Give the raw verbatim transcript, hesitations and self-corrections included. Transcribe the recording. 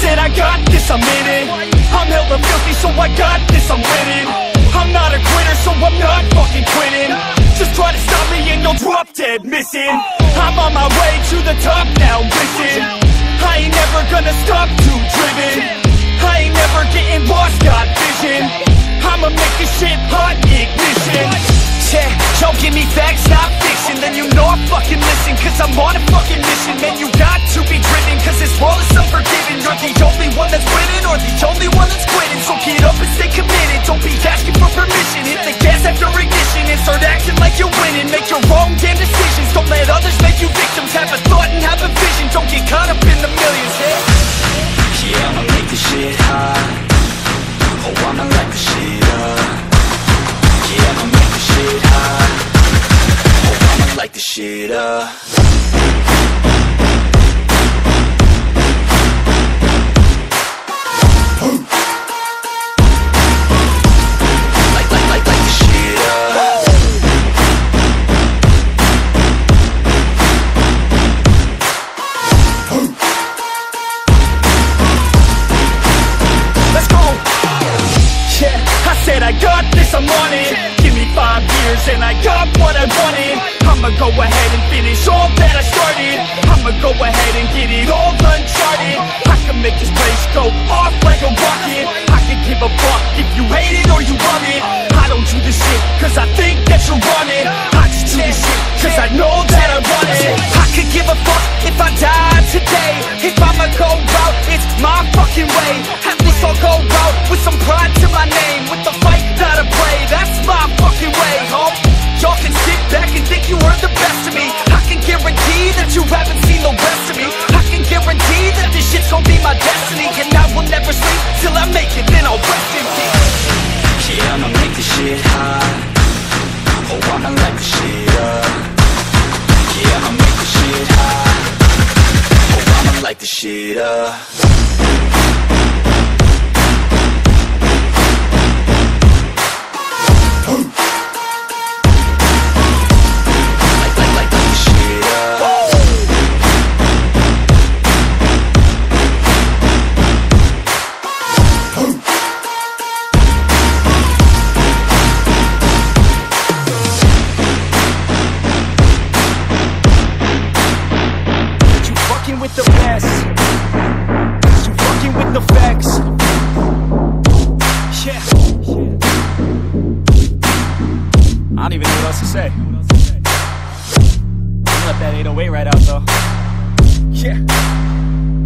said I got this, I'm in it. I'm hella filthy, so I got this, I'm winning. I'm not a quitter, so I'm not fucking quitting. Just try to stop me and you'll drop dead missing. I'm on my way to the top now, listen. I ain't never gonna stop, too driven. I ain't never getting lost, got vision. I'ma make this shit hot, ignition. Yeah, don't give me facts, not fiction. Then you know I fucking listen, cause I'm on a fucking mission. Man, you got to be driven, cause this world is unforgiving. You're the only one that's winning, or the only one that's quitting. So get up and stay committed, don't be asking for permission. Hit the gas after ignition and start acting like you're winning. Make your wrong damn decisions, don't let others make you victims. Have a thought and have a vision, don't get caught up in the millions. Yeah, yeah, I'ma make this shit hot. Oh, I'ma light this shit up. Yeah, I'ma make this shit hot. Oh, I'ma light this shit up. I'm on it. Give me five years and I got what I wanted. I'ma go ahead and finish all that I started. I'ma go ahead and get it all uncharted. I can make this place go off like a rocket. I can give a fuck if you hate it or you love it. I don't do this shit cause I think that you're on it. I just do this shit cause I know that I want it. I could give a fuck if I die today. If I'ma go out, it's my fucking way. At least I'll go out with some pride to my name. With the fight that I play, that's my fucking way, huh? Y'all can sit back and think you heard the best of me. I can guarantee that you haven't seen the rest of me. I can guarantee that this shit's gon' be my destiny. And I will never sleep till I make it, then I'll rest in peace. Yeah, I'ma make this shit hot. Oh, I'ma light this shit up. Yeah, I'ma make this shit hot. Oh, I'ma light this shit up. Let that eight oh eight right out though. Yeah.